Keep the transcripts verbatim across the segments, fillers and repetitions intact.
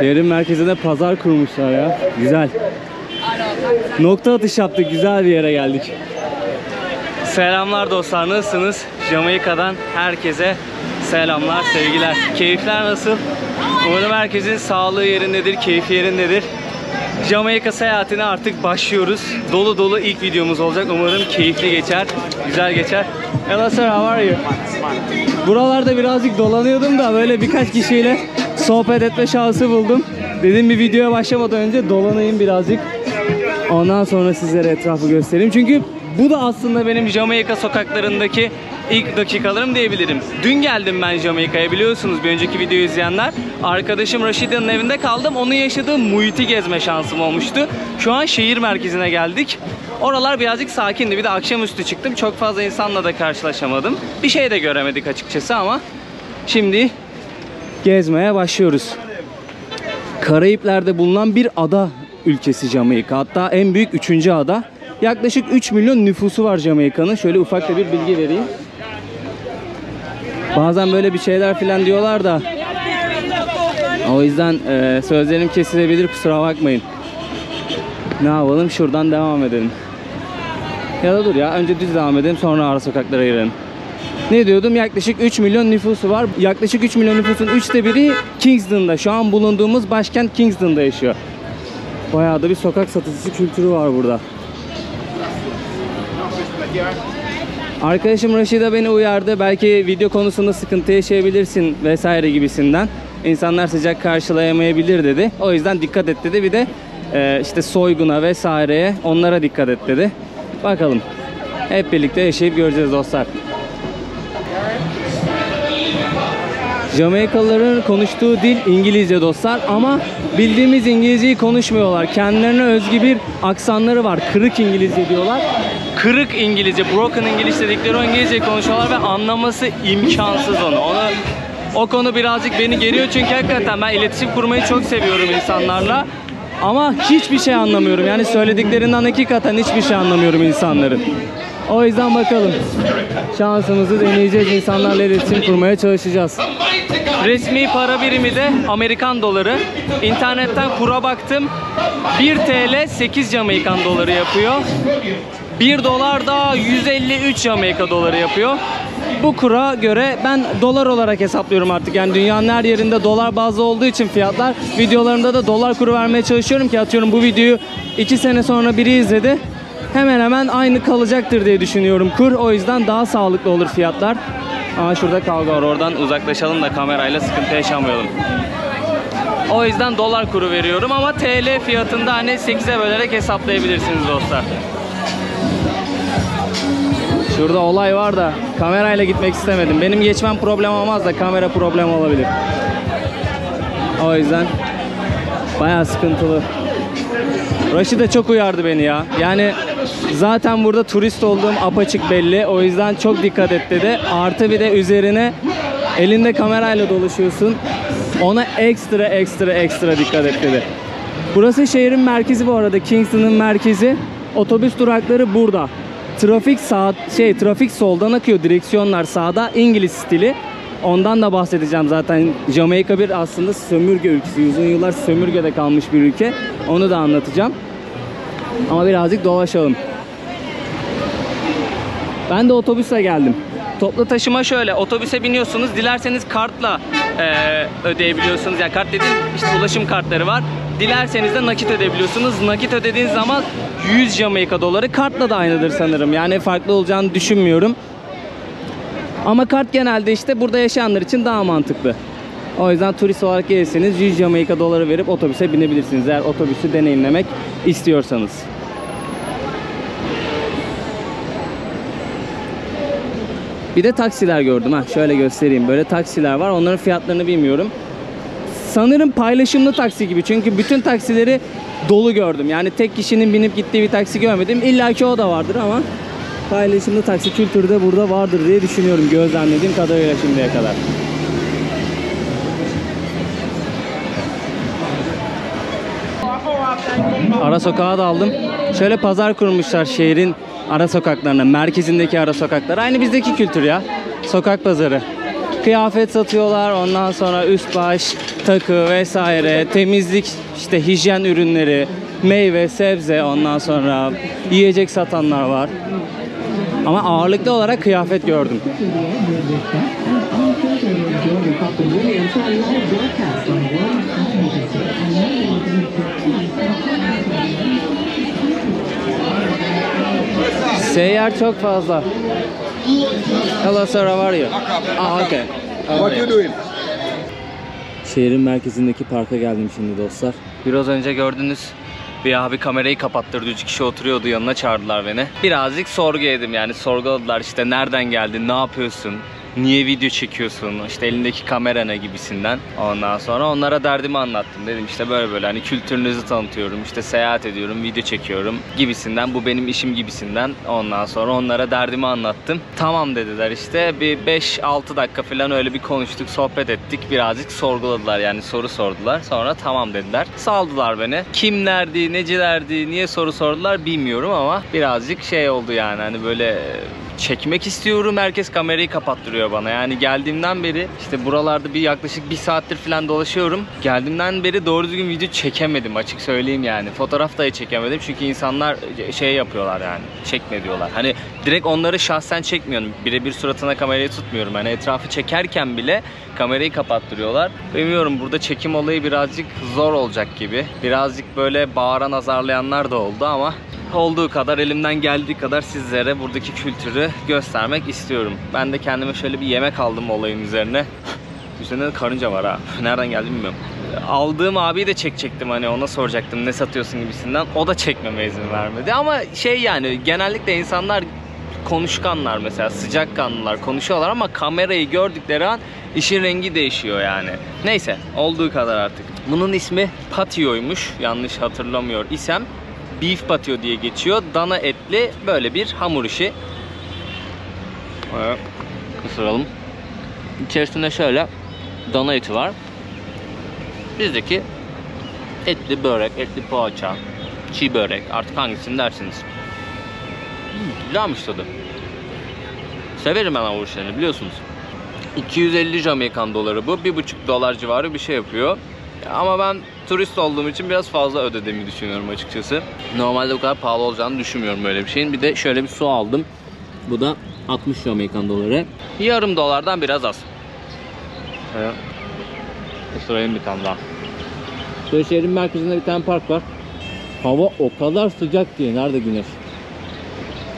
Şehrin merkezinde pazar kurmuşlar ya. Güzel. Nokta atış yaptık. Güzel bir yere geldik. Selamlar dostlar. Nasılsınız? Jamaika'dan herkese selamlar, sevgiler. Keyifler nasıl? Umarım herkesin sağlığı yerindedir, keyfi yerindedir. Jamaika seyahatine artık başlıyoruz. Dolu dolu ilk videomuz olacak. Umarım keyifli geçer, güzel geçer. Hello sir, how are you? Buralarda birazcık dolanıyordum da böyle birkaç kişiyle sohbet etme şansı buldum. Dedim bir videoya başlamadan önce dolanayım birazcık. Ondan sonra sizlere etrafı göstereyim. Çünkü bu da aslında benim Jamaika sokaklarındaki ilk dakikalarım diyebilirim. Dün geldim ben Jamaika'ya, biliyorsunuz bir önceki videoyu izleyenler. Arkadaşım Rashid'in evinde kaldım. Onun yaşadığı Muiti gezme şansım olmuştu. Şu an şehir merkezine geldik. Oralar birazcık sakindi. Bir de akşamüstü çıktım. Çok fazla insanla da karşılaşamadım. Bir şey de göremedik açıkçası ama şimdi gezmeye başlıyoruz. Karayipler'de bulunan bir ada ülkesi Jamaika. Hatta en büyük üçüncü ada. Yaklaşık üç milyon nüfusu var Jamaika'nın. Şöyle ufak da bir bilgi vereyim. Bazen böyle bir şeyler filan diyorlar da o yüzden e, sözlerim kesilebilir, kusura bakmayın. Ne yapalım? Şuradan devam edelim. Ya da dur ya, önce düz devam edelim, sonra ara sokaklara girelim. Ne diyordum? Yaklaşık üç milyon nüfusu var. Yaklaşık üç milyon nüfusun üçte biri Kingston'da. Şu an bulunduğumuz başkent Kingston'da yaşıyor. Bayağı da bir sokak satıcısı kültürü var burada. Arkadaşım Rashida beni uyardı. Belki video konusunda sıkıntı yaşayabilirsin vesaire gibisinden. İnsanlar sıcak karşılayamayabilir dedi. O yüzden dikkat et dedi. Bir de e, işte soyguna vesaireye, onlara dikkat et dedi. Bakalım. Hep birlikte yaşayıp göreceğiz dostlar. Jamaikalıların konuştuğu dil İngilizce dostlar, ama bildiğimiz İngilizceyi konuşmuyorlar. Kendilerine özgü bir aksanları var. Kırık İngilizce diyorlar. Kırık İngilizce, broken İngilizce dedikleri o İngilizceyi konuşuyorlar ve anlaması imkansız onu. onu. O konu birazcık beni geriyor çünkü hakikaten ben iletişim kurmayı çok seviyorum insanlarla. Ama hiçbir şey anlamıyorum. Yani söylediklerinden hakikaten hiçbir şey anlamıyorum insanların. O yüzden bakalım. Şansımızı deneyeceğiz. İnsanlarla iletişim kurmaya çalışacağız. Resmi para birimi de Amerikan doları. İnternetten kura baktım. bir TL sekiz Jamaikan doları yapıyor. bir dolar da yüz elli üç Jamaika doları yapıyor. Bu kura göre ben dolar olarak hesaplıyorum artık. Yani dünyanın her yerinde dolar bazlı olduğu için fiyatlar. Videolarımda da dolar kuru vermeye çalışıyorum ki atıyorum bu videoyu iki sene sonra biri izledi. Hemen hemen aynı kalacaktır diye düşünüyorum kur. O yüzden daha sağlıklı olur fiyatlar. Aa, şurada kavga var. Oradan uzaklaşalım da kamerayla sıkıntı yaşamayalım. O yüzden dolar kuru veriyorum ama T L fiyatında hani sekize bölerek hesaplayabilirsiniz dostlar. Şurada olay var da kamerayla gitmek istemedim. Benim geçmem problem olmaz da kamera problem olabilir. O yüzden bayağı sıkıntılı. Rashid de çok uyardı beni ya. Yani zaten burada turist olduğum apaçık belli. O yüzden çok dikkat et dedi. Artı bir de üzerine elinde kamerayla dolaşıyorsun. Ona ekstra ekstra ekstra dikkat et dedi. Burası şehrin merkezi bu arada. Kingston'ın merkezi. Otobüs durakları burada. Trafik sağ, şey trafik soldan akıyor. Direksiyonlar sağda. İngiliz stili. Ondan da bahsedeceğim zaten. Jamaika bir aslında sömürge ülkesi. Uzun yıllar sömürgede kalmış bir ülke. Onu da anlatacağım. Ama birazcık dolaşalım. Ben de otobüse geldim. Toplu taşıma şöyle. Otobüse biniyorsunuz. Dilerseniz kartla e, ödeyebiliyorsunuz. Yani kart dediğim işte ulaşım kartları var. Dilerseniz de nakit ödeyebiliyorsunuz. Nakit ödediğiniz zaman yüz Jamaika doları. Kartla da aynıdır sanırım. Yani farklı olacağını düşünmüyorum. Ama kart genelde işte burada yaşayanlar için daha mantıklı. O yüzden turist olarak gelirseniz yüz Jamaika doları verip otobüse binebilirsiniz. Eğer otobüsü deneyimlemek istiyorsanız. Bir de taksiler gördüm. Heh, şöyle göstereyim. Böyle taksiler var. Onların fiyatlarını bilmiyorum. Sanırım paylaşımlı taksi gibi. Çünkü bütün taksileri dolu gördüm. Yani tek kişinin binip gittiği bir taksi görmedim. İlla ki o da vardır ama paylaşımlı taksi kültürü de burada vardır diye düşünüyorum. Gözlemlediğim kadarıyla şimdiye kadar. Ara sokağa da aldım. Şöyle pazar kurmuşlar şehrin ara sokaklarına, merkezindeki ara sokaklara. Aynı bizdeki kültür ya. Sokak pazarı. kıyafet satıyorlar. Ondan sonra üst baş, takı vesaire, temizlik, işte hijyen ürünleri, meyve, sebze, ondan sonra yiyecek satanlar var. Ama ağırlıklı olarak kıyafet gördüm. Seyyar çok fazla. Hello sir, how are you? Ah, okay. What you doing? Şehrin merkezindeki parka geldim şimdi dostlar. Biraz önce gördünüz. Bir abi kamerayı kapattırdı. Üç kişi oturuyordu, yanına çağırdılar beni. Birazcık sorgu yedim yani. Sorguladılar işte, nereden geldin, ne yapıyorsun, niye video çekiyorsun, işte elindeki kamera ne gibisinden. Ondan sonra onlara derdimi anlattım. Dedim işte böyle böyle, hani kültürünüzü tanıtıyorum, işte seyahat ediyorum, video çekiyorum gibisinden, bu benim işim gibisinden. Ondan sonra onlara derdimi anlattım. Tamam dediler, işte bir beş altı dakika falan öyle bir konuştuk, sohbet ettik. Birazcık sorguladılar yani, soru sordular. Sonra tamam dediler, saldılar beni. Kimlerdi, necilerdi, niye soru sordular bilmiyorum ama birazcık şey oldu yani, hani böyle çekmek istiyorum, herkes kamerayı kapattırıyor bana. Yani geldiğimden beri işte buralarda bir yaklaşık bir saattir falan dolaşıyorum. Geldiğimden beri doğru düzgün video çekemedim, açık söyleyeyim yani. Fotoğraf dahi çekemedim çünkü insanlar şey yapıyorlar yani, çekme diyorlar. Hani direkt onları şahsen çekmiyorum, birebir suratına kamerayı tutmuyorum. Hani etrafı çekerken bile kamerayı kapattırıyorlar. Bilmiyorum, burada çekim olayı birazcık zor olacak gibi. Birazcık böyle bağıran, azarlayanlar da oldu ama olduğu kadar, elimden geldiği kadar sizlere buradaki kültürü göstermek istiyorum. Ben de kendime şöyle bir yemek aldım olayın üzerine. Üzerinde de karınca var ha. Nereden geldi bilmiyorum. Aldığım abiyi de çekecektim, hani ona soracaktım ne satıyorsun gibisinden. O da çekmeme izin vermedi ama şey yani, genellikle insanlar konuşkanlar mesela, sıcakkanlılar, konuşuyorlar ama kamerayı gördükleri an işin rengi değişiyor yani. Neyse, olduğu kadar artık. Bunun ismi patioymuş, yanlış hatırlamıyor isem. Beef patio diye geçiyor. Dana etli böyle bir hamur işi. Evet, kısıralım. İçerisinde şöyle dana eti var. Bizdeki etli börek, etli poğaça, çiğ börek, artık hangisini dersiniz. Hmm, güzelmiş tadı. Severim ben hamur işlerini biliyorsunuz. iki yüz elli Jamaikan doları bu. bir buçuk dolar civarı bir şey yapıyor. Ama ben turist olduğum için biraz fazla ödediğimi düşünüyorum açıkçası. Normalde bu kadar pahalı olacağını düşünmüyorum böyle bir şeyin. Bir de şöyle bir su aldım. Bu da altmış Amerikan doları. Yarım dolardan biraz az. Evet. Sırayım bir tane daha. Şöyle şehrin merkezinde bir tane park var. Hava o kadar sıcak ki, nerede güneş?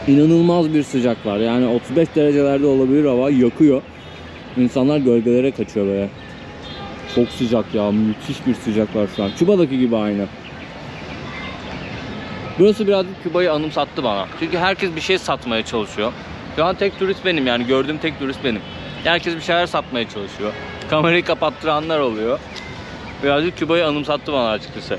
İnanılmaz bir sıcak var. Yani otuz beş derecelerde olabilir, hava yakıyor. İnsanlar gölgelere kaçıyor böyle. Çok sıcak ya, müthiş bir sıcak var şu an. Küba'daki gibi aynı. Burası birazcık Küba'yı anımsattı bana. Çünkü herkes bir şey satmaya çalışıyor. Şu an tek turist benim yani, gördüğüm tek turist benim. Herkes bir şeyler satmaya çalışıyor. Kamerayı kapattıranlar oluyor. Birazcık Küba'yı anımsattı bana açıkçası.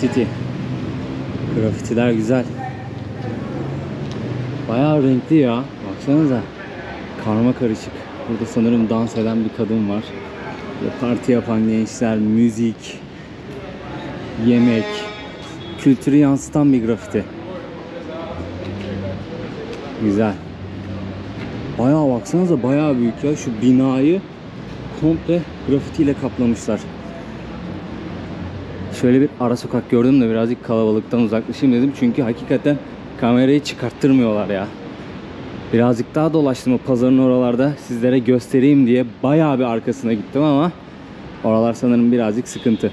City. Grafitiler güzel. Bayağı renkli ya. Baksanıza. Karma karışık. Burada sanırım dans eden bir kadın var. Parti yapan gençler, müzik, yemek, kültürü yansıtan bir grafiti. Güzel. Bayağı baksanıza, bayağı büyük ya. Şu binayı komple grafitiyle kaplamışlar. Şöyle bir ara sokak gördüm de birazcık kalabalıktan uzaklaşayım dedim. Çünkü hakikaten kamerayı çıkarttırmıyorlar ya. Birazcık daha dolaştım o pazarın oralarda, sizlere göstereyim diye bayağı bir arkasına gittim ama oralar sanırım birazcık sıkıntı.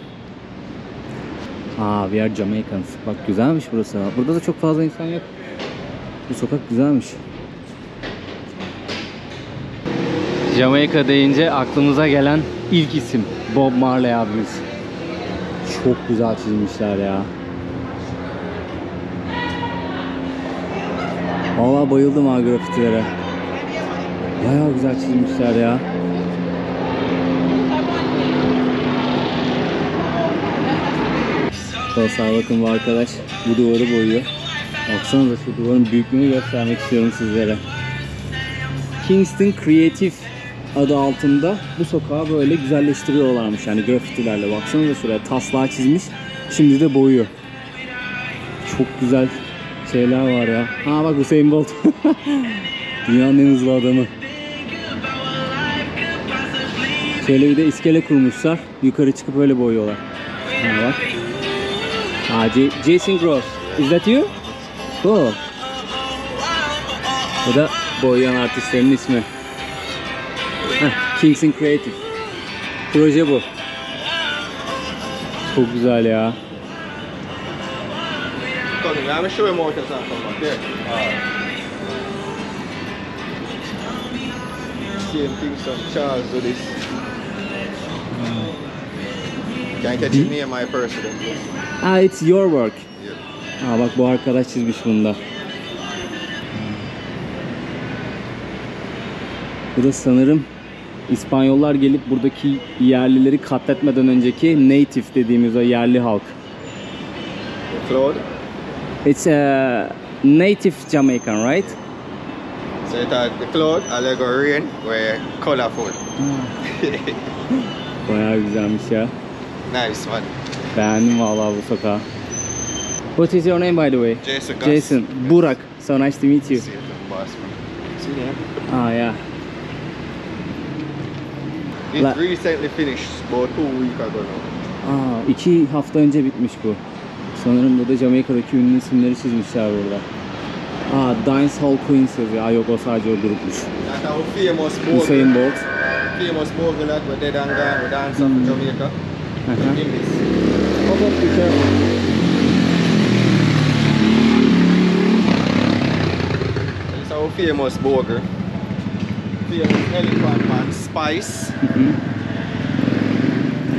Aa, we are Jamaicans. Bak güzelmiş burası. Burada da çok fazla insan yok. Bu sokak güzelmiş. Jamaika deyince aklımıza gelen ilk isim Bob Marley abimiz. Çok güzel çizmişler ya. Vallahi bayıldım ha grafitilere. Bayağı güzel çizmişler ya. Dostlar bakın bu arkadaş bu duvarı boyuyor. Baksanıza şu duvarın büyüklüğünü göstermek istiyorum sizlere. Kingston Creative adı altında bu sokağı böyle güzelleştiriyorlarmış yani grafitilerle. Baksanıza şuraya taslağı çizmiş. Şimdi de boyuyor. Çok güzel şeyler var ya. Ha bak Usain Bolt. Dünyanın en hızlı adamı. Şöyle bir de iskele kurmuşlar. Yukarı çıkıp öyle boyuyorlar. Ha bak. Ah, Jason Gross, is that you? Cool. Bu da boyayan artistlerin ismi. Heh, Kingston Creative. Proje bu. Çok güzel ya. Can catch me and my person. Ah, it's your work. Yep. Ah, bak bu arkadaş çizmiş bunda. Bu da sanırım İspanyollar gelip buradaki yerlileri katletmeden önceki native dediğimiz o yerli halk. Claude. It's a native Jamaican, right? So it's Claude, Allegorian ve colorful. Bayağı güzelmiş ya. Nice one. Beğendim vallahi bu sokağı. What is your name by the way? Jason. Jason. Yes. Burak. So nice to meet you. See you, boss man. See you. Ah yeah. It La recently finished. About two weeks ago now. Ah, iki hafta önce bitmiş bu. Sanırım burada Jamaika'daki ünlü isimleri çizmişler burada. Ah, Dance Hall Queens yazıyor. Ah yok o sadece o grupmuş. Usain Bolt. Famous Burger ve Dead and Gone, Dance of Jamaica. Aha. It's our famous burger. Famous elephant man, spice.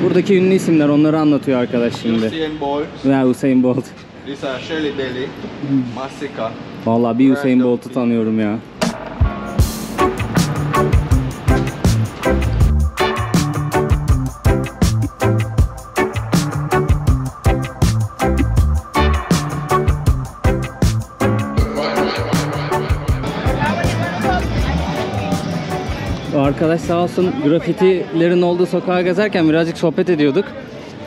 Buradaki ünlü isimler onları anlatıyor arkadaş şimdi. Usain Bolt. Ya Usain Bolt. This is Shelly Belly, Masika. Vallahi bir Usain Bolt'u tanıyorum ya. Arkadaş sağ olsun grafitilerin olduğu sokağa gezerken birazcık sohbet ediyorduk.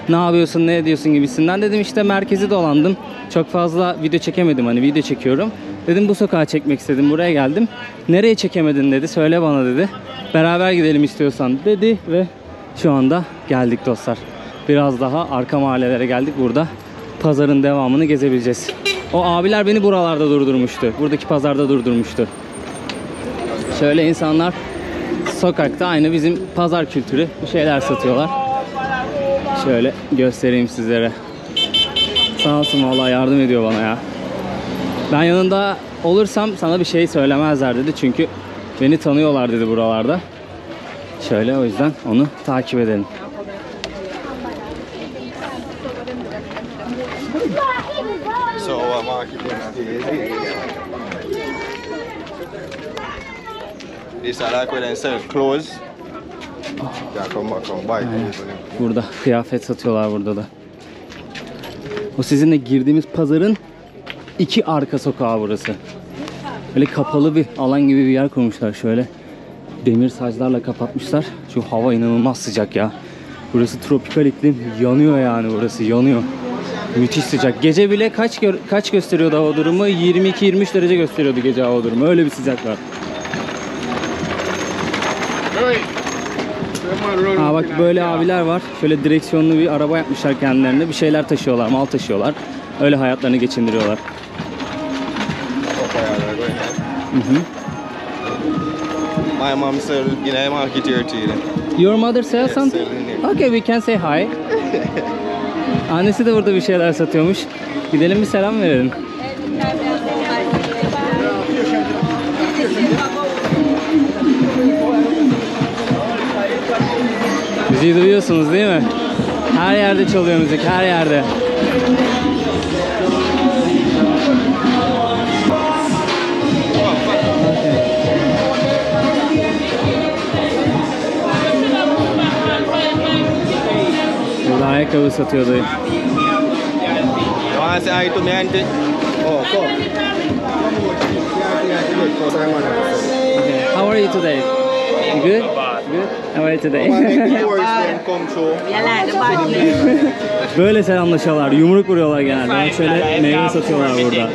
Ne yapıyorsun, ne ediyorsun gibisinden. Dedim işte merkezi dolandım. Çok fazla video çekemedim, hani video çekiyorum. Dedim bu sokağa çekmek istedim, buraya geldim. Nereye çekemedin dedi, söyle bana dedi. Beraber gidelim istiyorsan dedi ve şu anda geldik dostlar. Biraz daha arka mahallelere geldik, burada pazarın devamını gezebileceğiz. O abiler beni buralarda durdurmuştu. Buradaki pazarda durdurmuştu. Şöyle insanlar sokakta aynı bizim pazar kültürü bir şeyler satıyorlar. Şöyle göstereyim sizlere. Sağ olsun vallahi yardım ediyor bana ya. Ben yanında olursam sana bir şey söylemezler dedi. Çünkü beni tanıyorlar dedi buralarda. Şöyle o yüzden onu takip edelim. So, burada kıyafet satıyorlar burada da. O sizinle girdiğimiz pazarın iki arka sokağı burası. Böyle kapalı bir alan gibi bir yer kurmuşlar şöyle. Demir saçlarla kapatmışlar. Şu hava inanılmaz sıcak ya. Burası tropikal iklim. Yanıyor yani burası, yanıyor. Müthiş sıcak. Gece bile kaç gö kaç gösteriyordu hava durumu? yirmi iki yirmi üç derece gösteriyordu gece hava durumu. Öyle bir sıcak var. Ha bak böyle abiler var. Şöyle direksiyonlu bir araba yapmışlar kendilerine. Bir şeyler taşıyorlar, mal taşıyorlar. Öyle hayatlarını geçindiriyorlar. My mom sells in a market here too. Your mother sells something? Okay, we can say hi. Annesi de burada bir şeyler satıyormuş. Gidelim bir selam verelim. Bizi duyuyorsunuz değil mi? Her yerde çalıyor müzik, her yerde. Burada ayakkabı satıyordu. How are you today? You good? Good. How are you today? Böyle selamlaşıyorlar, yumruk vuruyorlar genelde. Yani şöyle meyve satıyorlar burada.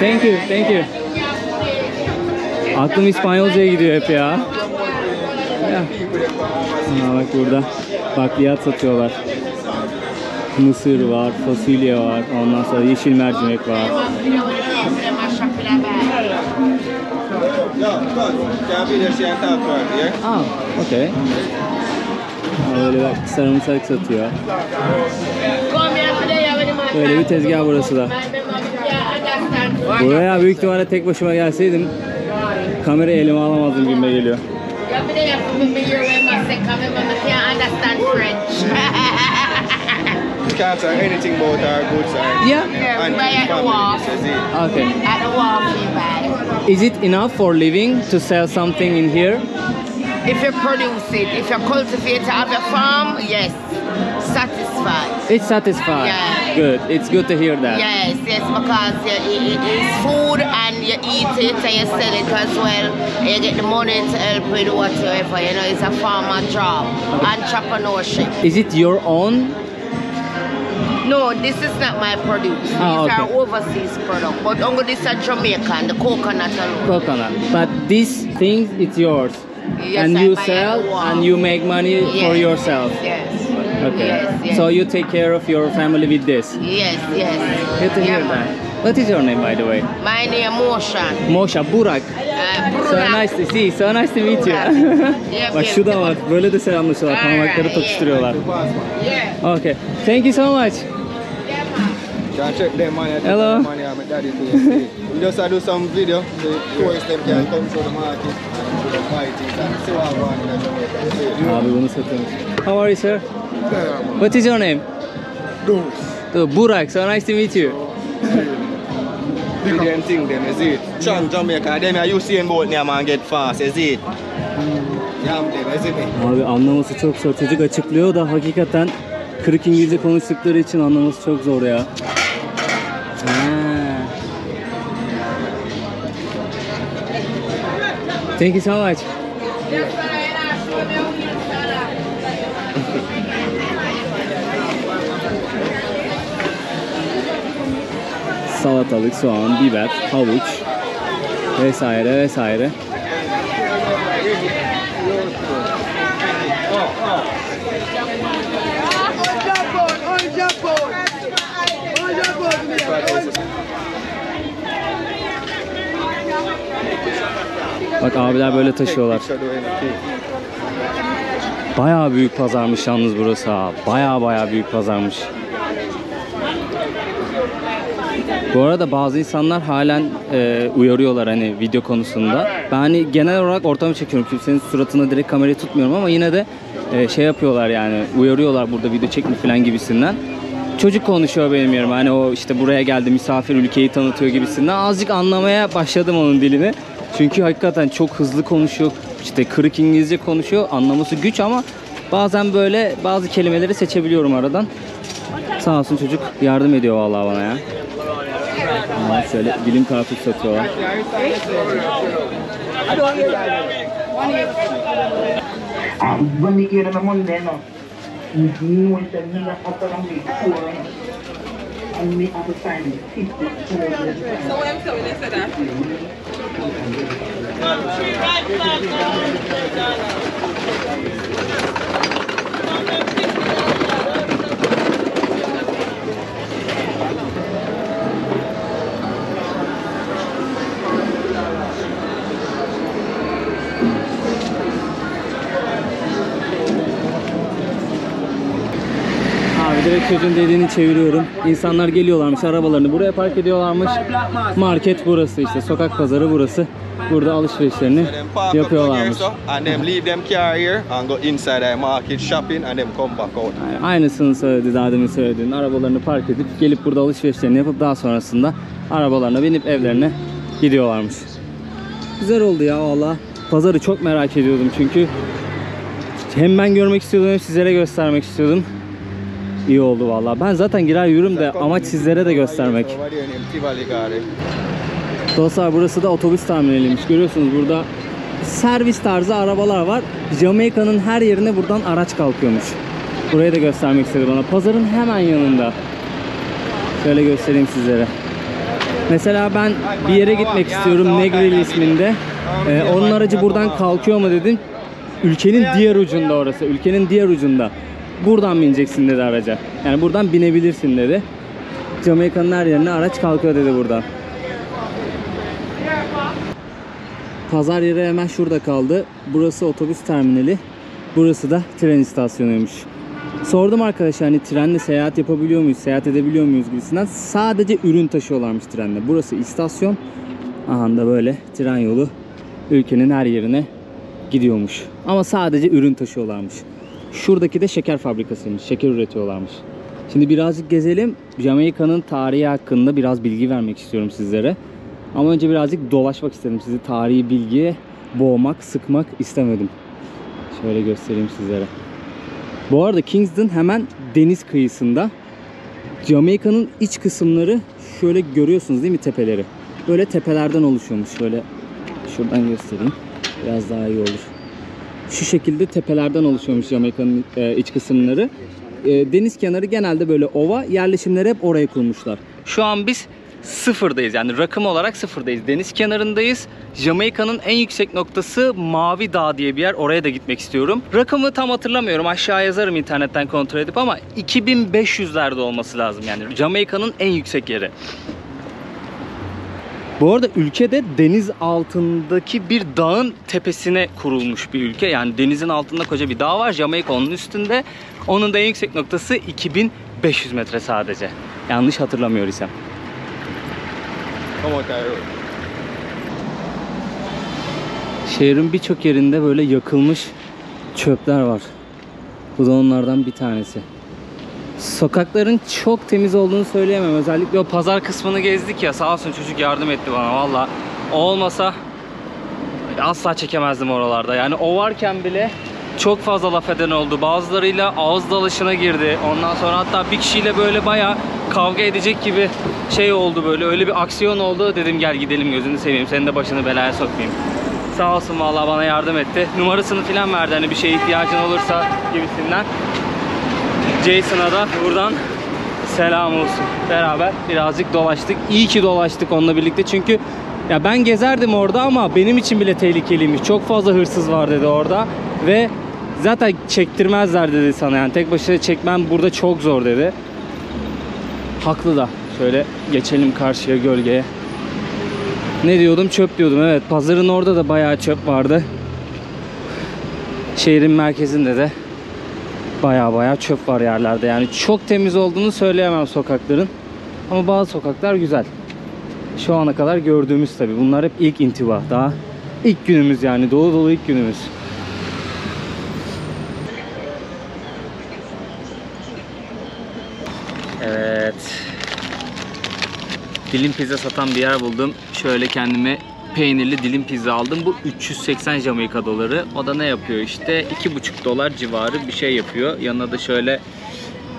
Thank you, thank you. Aklım İspanyolca'ya gidiyor hep ya. Aa, bak burada bakliyat satıyorlar. Mısır var, fasulye var, ondan sonra yeşil mercimek var. Ah, okay. Böyle bak sarımsak satıyor. Böyle bir tezgah burası da. Buraya büyük ihtimalle tek başıma gelseydim kamerayı elime alamazdım gibi geliyor. Cats are anything but our goods are. Yeah, yeah. And buy at the wharf. Okay. At the wharf you buy. Is it enough for living to sell something in here? If you produce it, if you cultivate it on your farm, yes, satisfied. It's satisfied. Yeah. Good. It's good to hear that. Yes, yes, because it is food and you eat it and you sell it as well. You get the money to help with whatever. You know, it's a farmer job, entrepreneurship. Is it your own? No, this is not my produce. These oh, okay. are overseas products. But only this is Jamaican, the coconut alone. Coconut. But these things, it's yours. Yes, and I you buy sell and you make money yes. for yourself. Yes. Okay. Yes, yes. So you take care of your family with this. Yes, yes. Good to hear yeah. that. What is your name, by the way? My name Mosha. Mosha Burak. Uh, Burak. So nice to see. So nice to meet Burak. you. yeah, bak şu da var. Böyle de selamlaşıyorlar. Parmakları right, tokuşturuyorlar. Yeah. Okay. Thank you so much. I check them money, I Hello. Them money, my daddy too. We just I do some video, the tourists them can come to the market and do buy things and see what going on in Jamaica. How are you, sir? What is your name? Duke. So, Burak, so nice to meet you. Do them thing them, is it? Chant Jamaica, them are Usain Bolt them and get fast, is it? Yam them, is it? Abi anlaması çok zor. Çocuk açıklıyor da hakikaten kırık İngilizce konuştukları için anlaması çok zor ya. Ha. Thank you so much. Salatalık, soğan, biber, havuç vesaire vesaire. Bak abiler böyle taşıyorlar. Bayağı büyük pazarmış yalnız burası ha. Bayağı bayağı büyük pazarmış. Bu arada bazı insanlar halen e, uyarıyorlar hani video konusunda. Ben hani genel olarak ortamı çekiyorum. Kimsenin suratına direkt kamerayı tutmuyorum ama yine de e, şey yapıyorlar yani. Uyarıyorlar burada video çekme falan gibisinden. Çocuk konuşuyor benim yerim. Hani o işte buraya geldi misafir ülkeyi tanıtıyor gibisinden. Azıcık anlamaya başladım onun dilini. Çünkü hakikaten çok hızlı konuşuyor. İşte kırık İngilizce konuşuyor. Anlaması güç ama bazen böyle bazı kelimeleri seçebiliyorum aradan. Sağ olsun çocuk yardım ediyor vallahi bana ya. Ama şöyle dilim karpuz satıyorlar. Direkt çocuğun dediğini çeviriyorum. İnsanlar geliyorlarmış, arabalarını buraya park ediyorlarmış. Market burası işte, sokak pazarı burası. burada alışverişlerini yapıyorlarmış. Yani aynısını söyledi daha demin söylediğin. Arabalarını park edip gelip burada alışverişlerini yapıp daha sonrasında arabalarına binip evlerine gidiyorlarmış. Güzel oldu ya valla. Pazarı çok merak ediyordum çünkü. Hem ben görmek istiyordum hem sizlere göstermek istiyordum. İyi oldu valla. Ben zaten girer yürürüm de amaç sizlere de göstermek. Dostlar burası da otobüs terminaliymiş. Görüyorsunuz burada servis tarzı arabalar var. Jamaika'nın her yerine buradan araç kalkıyormuş. Burayı da göstermek istedi bana. Pazarın hemen yanında. Şöyle göstereyim sizlere. Mesela ben bir yere gitmek istiyorum Negril isminde. Ee, onun aracı buradan kalkıyor mu dedim. Ülkenin diğer ucunda orası. Ülkenin diğer ucunda. Buradan bineceksin dedi araca. Yani buradan binebilirsin dedi. Jamaika'nın her yerine araç kalkıyor dedi buradan. Pazar yeri hemen şurada kaldı. Burası otobüs terminali. Burası da tren istasyonuymuş. Sordum arkadaşlar hani trenle seyahat yapabiliyor muyuz? Seyahat edebiliyor muyuz gibisinden. Sadece ürün taşıyorlarmış trenle. Burası istasyon. Aha da böyle tren yolu ülkenin her yerine gidiyormuş. Ama sadece ürün taşıyorlarmış. Şuradaki de şeker fabrikasıymış. Şeker üretiyorlarmış. Şimdi birazcık gezelim. Jamaika'nın tarihi hakkında biraz bilgi vermek istiyorum sizlere. Ama önce birazcık dolaşmak istedim. Sizi tarihi bilgiye boğmak, sıkmak istemedim. Şöyle göstereyim sizlere. Bu arada Kingston hemen deniz kıyısında. Jamaika'nın iç kısımları şöyle görüyorsunuz değil mi tepeleri? Böyle tepelerden oluşuyormuş. Şöyle şuradan göstereyim. Biraz daha iyi olur. Şu şekilde tepelerden oluşuyormuş Jamaika'nın iç kısımları. Deniz kenarı genelde böyle ova, yerleşimleri hep oraya kurmuşlar. Şu an biz sıfırdayız yani rakım olarak sıfırdayız. Deniz kenarındayız. Jamaika'nın en yüksek noktası Mavi Dağ diye bir yer. Oraya da gitmek istiyorum. Rakımı tam hatırlamıyorum. Aşağı yazarım internetten kontrol edip ama iki bin beş yüzlerde olması lazım yani. Jamaika'nın en yüksek yeri. Bu arada ülkede deniz altındaki bir dağın tepesine kurulmuş bir ülke. Yani denizin altında koca bir dağ var. Jamaika onun üstünde. Onun da en yüksek noktası iki bin beş yüz metre sadece. Yanlış hatırlamıyor isem. Şehrin birçok yerinde böyle yakılmış çöpler var. Bu da onlardan bir tanesi. Sokakların çok temiz olduğunu söyleyemem. Özellikle o pazar kısmını gezdik ya. Sağ olsun çocuk yardım etti bana valla. O olmasa asla çekemezdim oralarda. Yani o varken bile çok fazla laf eden oldu. Bazılarıyla ağız dalışına girdi. Ondan sonra hatta bir kişiyle böyle bayağı kavga edecek gibi şey oldu böyle. Öyle bir aksiyon oldu. Dedim gel gidelim gözünü seveyim. Senin de başını belaya sokmayayım. Sağ olsun valla bana yardım etti. Numarasını falan verdi hani bir şeye ihtiyacın olursa gibisinden. Jason'a da buradan selam olsun. Beraber birazcık dolaştık. İyi ki dolaştık onunla birlikte çünkü ya ben gezerdim orada ama benim için bile tehlikeliymiş. Çok fazla hırsız var dedi orada ve zaten çektirmezler dedi sana yani tek başına çekmen burada çok zor dedi. Haklı da. Şöyle geçelim karşıya gölgeye. Ne diyordum? Çöp diyordum. Evet, pazarın orada da bayağı çöp vardı. Şehrin merkezinde de bayağı bayağı çöp var yerlerde. Yani çok temiz olduğunu söyleyemem sokakların. Ama bazı sokaklar güzel. Şu ana kadar gördüğümüz tabii. Bunlar hep ilk intiba. Daha ilk günümüz yani. Dolu dolu ilk günümüz. Evet. Dilim pizza satan bir yer buldum. Şöyle kendime peynirli dilim pizza aldım. Bu üç yüz seksen Jamaika doları. O da ne yapıyor işte? iki buçuk dolar civarı bir şey yapıyor. Yanına da şöyle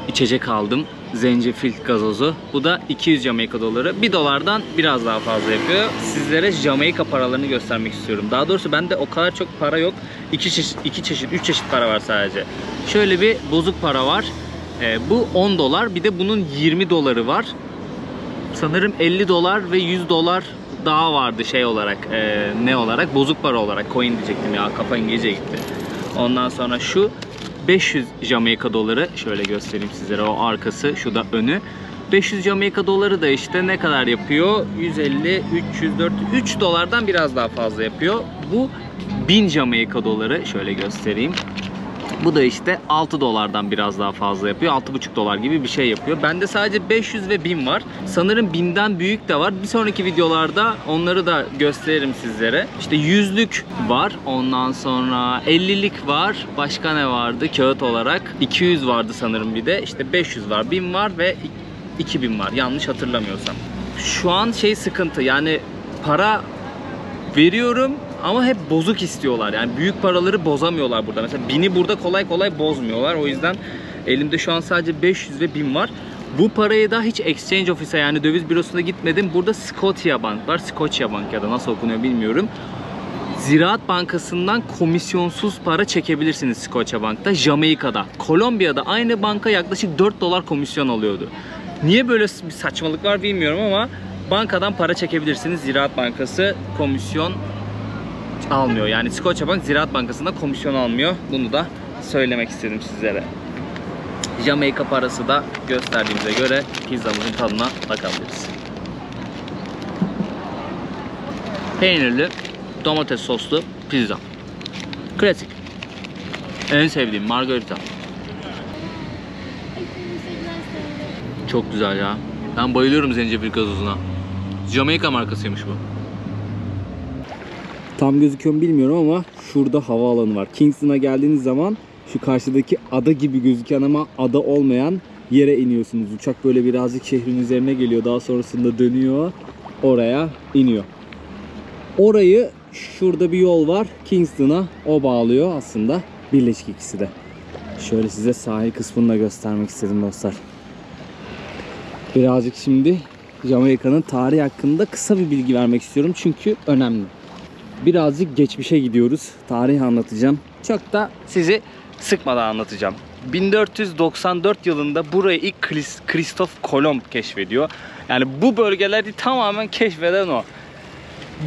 içecek aldım. Zencefil gazozu. Bu da iki yüz Jamaika doları. bir dolardan biraz daha fazla yapıyor. Sizlere Jamaika paralarını göstermek istiyorum. Daha doğrusu bende o kadar çok para yok. iki çeşit, üç çeşit para var sadece. Şöyle bir bozuk para var. Ee, bu on dolar. Bir de bunun yirmi doları var. Sanırım elli dolar ve yüz dolar daha vardı şey olarak e, ne olarak bozuk para olarak coin diyecektim ya kafa İngilizce gitti. Ondan sonra şu beş yüz Jamaika doları şöyle göstereyim sizlere o arkası şu da önü. beş yüz Jamaika doları da işte ne kadar yapıyor? yüz elli, üç yüz, dört yüz, üç dolardan biraz daha fazla yapıyor. Bu bin Jamaika doları şöyle göstereyim. Bu da işte altı dolardan biraz daha fazla yapıyor. altı buçuk dolar gibi bir şey yapıyor. Bende sadece beş yüz ve bin var. Sanırım binden büyük de var. Bir sonraki videolarda onları da gösteririm sizlere. İşte yüzlük var. Ondan sonra ellilik var. Başka ne vardı kağıt olarak? iki yüz vardı sanırım bir de. İşte beş yüz var, bin var ve iki bin var. Yanlış hatırlamıyorsam. Şu an şey sıkıntı. Yani para veriyorum ama hep bozuk istiyorlar. Yani büyük paraları bozamıyorlar burada. Mesela bini burada kolay kolay bozmuyorlar. O yüzden elimde şu an sadece beş yüz ve bin var. Bu parayı da hiç exchange office'e yani döviz bürosuna gitmedim. Burada Scotia Bank var. Scotia Bank ya da nasıl okunuyor bilmiyorum. Ziraat Bankası'ndan komisyonsuz para çekebilirsiniz Scotia Bank'ta. Jamaika'da. Kolombiya'da aynı banka yaklaşık dört dolar komisyon alıyordu. Niye böyle bir saçmalık var bilmiyorum ama bankadan para çekebilirsiniz. Ziraat Bankası komisyon almıyor. Yani Scotiabank Ziraat Bankası'nda komisyon almıyor. Bunu da söylemek istedim sizlere. Jamaika parası da gösterdiğimize göre pizzamızın tadına bakabiliriz. Peynirli, domates soslu pizza. Klasik. En sevdiğim margarita. Çok güzel ya. Ben bayılıyorum zencefil gazozuna. Jamaika markasıymış bu. Tam gözüküyor mu bilmiyorum ama şurada havaalanı var. Kingston'a geldiğiniz zaman şu karşıdaki ada gibi gözüken ama ada olmayan yere iniyorsunuz. Uçak böyle birazcık şehrin üzerine geliyor. Daha sonrasında dönüyor. Oraya iniyor. Orayı şurada bir yol var. Kingston'a o bağlıyor aslında. Birleşik ikisi de. Şöyle size sahil kısmını da göstermek istedim dostlar. Birazcık şimdi Jamaika'nın tarihi hakkında kısa bir bilgi vermek istiyorum. Çünkü önemli. Birazcık geçmişe gidiyoruz. Tarih anlatacağım. Çok da sizi sıkmadan anlatacağım. bin dört yüz doksan dört yılında burayı ilk Kristof Kolomb keşfediyor. Yani bu bölgeleri tamamen keşfeden o.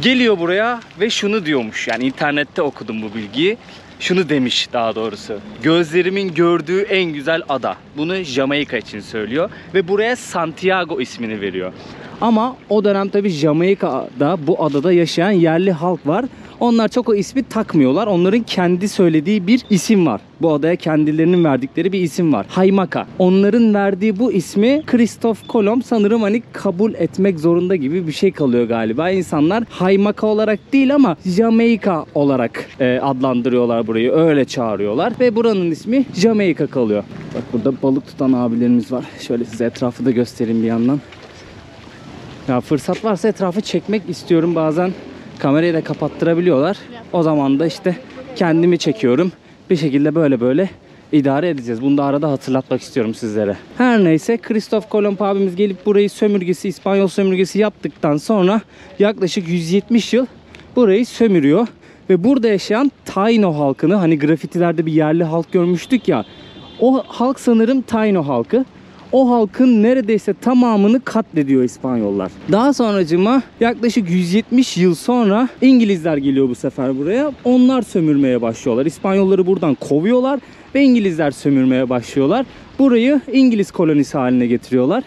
Geliyor buraya ve şunu diyormuş. Yani internette okudum bu bilgiyi. Şunu demiş daha doğrusu. Gözlerimin gördüğü en güzel ada. Bunu Jamaika için söylüyor. Ve buraya Santiago ismini veriyor. Ama o dönem tabi Jamaika'da bu adada yaşayan yerli halk var. Onlar çok o ismi takmıyorlar. Onların kendi söylediği bir isim var. Bu adaya kendilerinin verdikleri bir isim var. Haymaka. Onların verdiği bu ismi Kristof Kolomb sanırım hani kabul etmek zorunda gibi bir şey kalıyor galiba. İnsanlar Haymaka olarak değil ama Jamaika olarak e, adlandırıyorlar burayı. Öyle çağırıyorlar ve buranın ismi Jamaika kalıyor. Bak burada balık tutan abilerimiz var. Şöyle size etrafı da göstereyim bir yandan. Ya fırsat varsa etrafı çekmek istiyorum. Bazen kamerayı da kapattırabiliyorlar. O zaman da işte kendimi çekiyorum. Bir şekilde böyle böyle idare edeceğiz. Bunu da arada hatırlatmak istiyorum sizlere. Her neyse Kristof Kolomb abimiz gelip burayı sömürgesi, İspanyol sömürgesi yaptıktan sonra yaklaşık yüz yetmiş yıl burayı sömürüyor. Ve burada yaşayan Taino halkını hani grafitilerde bir yerli halk görmüştük ya. O halk sanırım Taino halkı. O halkın neredeyse tamamını katlediyor İspanyollar. Daha sonracıma yaklaşık yüz yetmiş yıl sonra İngilizler geliyor bu sefer buraya. Onlar sömürmeye başlıyorlar. İspanyolları buradan kovuyorlar ve İngilizler sömürmeye başlıyorlar. Burayı İngiliz kolonisi haline getiriyorlar.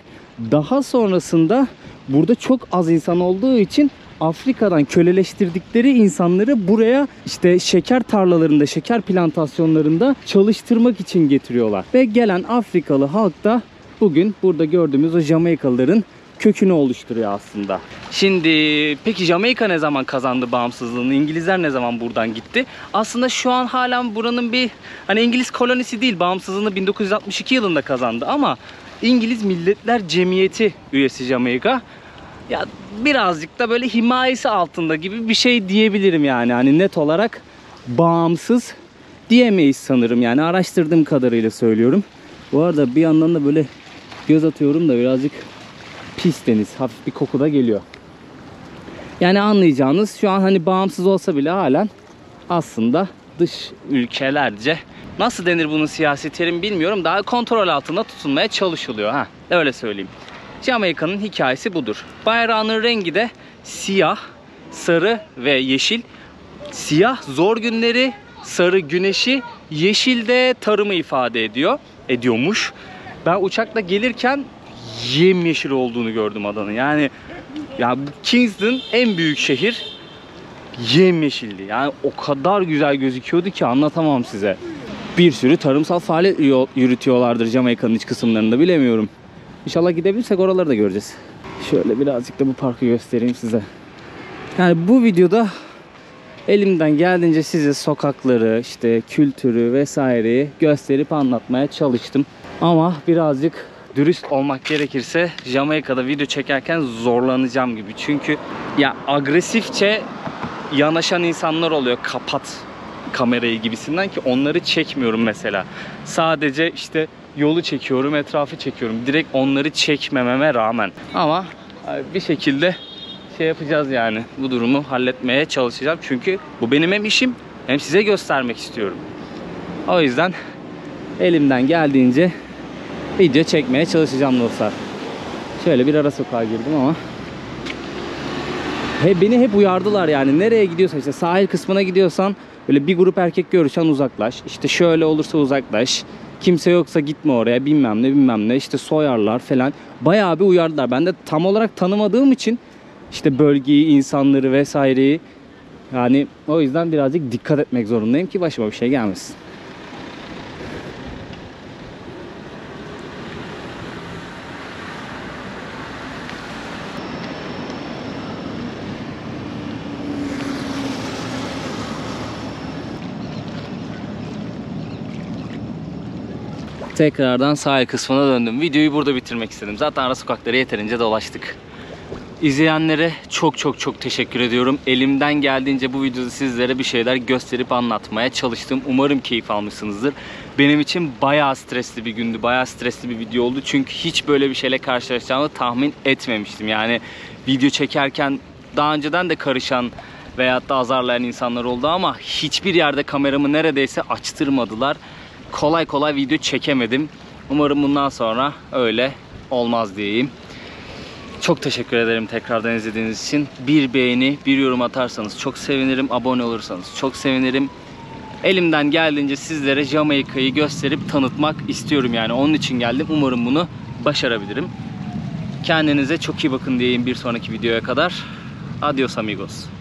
Daha sonrasında burada çok az insan olduğu için Afrika'dan köleleştirdikleri insanları buraya işte şeker tarlalarında, şeker plantasyonlarında çalıştırmak için getiriyorlar. Ve gelen Afrikalı halk da bugün burada gördüğümüz o Jamaikalıların kökünü oluşturuyor aslında. Şimdi peki Jamaika ne zaman kazandı bağımsızlığını? İngilizler ne zaman buradan gitti? Aslında şu an halen buranın bir hani İngiliz kolonisi değil, bağımsızlığını bin dokuz yüz altmış iki yılında kazandı ama İngiliz Milletler Cemiyeti üyesi Jamaika. Ya birazcık da böyle himayesi altında gibi bir şey diyebilirim yani. Hani net olarak bağımsız diyemeyiz sanırım yani araştırdığım kadarıyla söylüyorum. Bu arada bir yandan da böyle göz atıyorum da birazcık pis deniz. Hafif bir koku da geliyor. Yani anlayacağınız şu an hani bağımsız olsa bile halen aslında dış ülkelerce nasıl denir bunun siyasi terim bilmiyorum. Daha kontrol altında tutulmaya çalışılıyor. Ha, öyle söyleyeyim. Jamaika'nın hikayesi budur. Bayrağının rengi de siyah, sarı ve yeşil. Siyah zor günleri, sarı güneşi, yeşil de tarımı ifade ediyor. ediyormuş. Ben uçakla gelirken yemyeşil olduğunu gördüm adanın. Yani ya Kingston en büyük şehir yemyeşildi. Yani o kadar güzel gözüküyordu ki anlatamam size. bir sürü tarımsal faaliyet yürütüyorlardır Jamaika'nın iç kısımlarında, bilemiyorum. İnşallah gidebilirsek oraları da göreceğiz. Şöyle birazcık da bu parkı göstereyim size. Yani bu videoda elimden geldiğince size sokakları, işte kültürü vesaireyi gösterip anlatmaya çalıştım. Ama birazcık dürüst olmak gerekirse Jamaika'da video çekerken zorlanacağım gibi. Çünkü ya agresifçe yanaşan insanlar oluyor, kapat kamerayı gibisinden, ki onları çekmiyorum mesela. Sadece işte yolu çekiyorum, etrafı çekiyorum. Direkt onları çekmememe rağmen. Ama bir şekilde şey yapacağız yani. Bu durumu halletmeye çalışacağım. Çünkü bu benim hem işim hem size göstermek istiyorum. O yüzden elimden geldiğince video çekmeye çalışacağım dostlar. Şöyle bir ara sokağa girdim ama he, beni hep uyardılar yani. Nereye gidiyorsan, işte sahil kısmına gidiyorsan böyle bir grup erkek görürsen uzaklaş. İşte şöyle olursa uzaklaş. Kimse yoksa gitme oraya, bilmem ne bilmem ne, işte soyarlar falan. Bayağı bir uyardılar. Ben de tam olarak tanımadığım için işte bölgeyi, insanları vesaireyi, yani o yüzden birazcık dikkat etmek zorundayım ki başıma bir şey gelmesin. Tekrardan sahil kısmına döndüm. Videoyu burada bitirmek istedim. Zaten ara sokakları yeterince dolaştık. İzleyenlere çok çok çok teşekkür ediyorum. Elimden geldiğince bu videoda sizlere bir şeyler gösterip anlatmaya çalıştım. Umarım keyif almışsınızdır. Benim için bayağı stresli bir gündü. Bayağı stresli bir video oldu. Çünkü hiç böyle bir şeyle karşılaşacağımı tahmin etmemiştim. Yani video çekerken daha önceden de karışan veyahut da azarlayan insanlar oldu ama hiçbir yerde kameramı neredeyse açtırmadılar. Kolay kolay video çekemedim. Umarım bundan sonra öyle olmaz diyeyim. Çok teşekkür ederim tekrardan izlediğiniz için. Bir beğeni, bir yorum atarsanız çok sevinirim. Abone olursanız çok sevinirim. Elimden geldiğince sizlere Jamaika'yı gösterip tanıtmak istiyorum yani. Onun için geldim. Umarım bunu başarabilirim. Kendinize çok iyi bakın diyeyim bir sonraki videoya kadar. Adios amigos.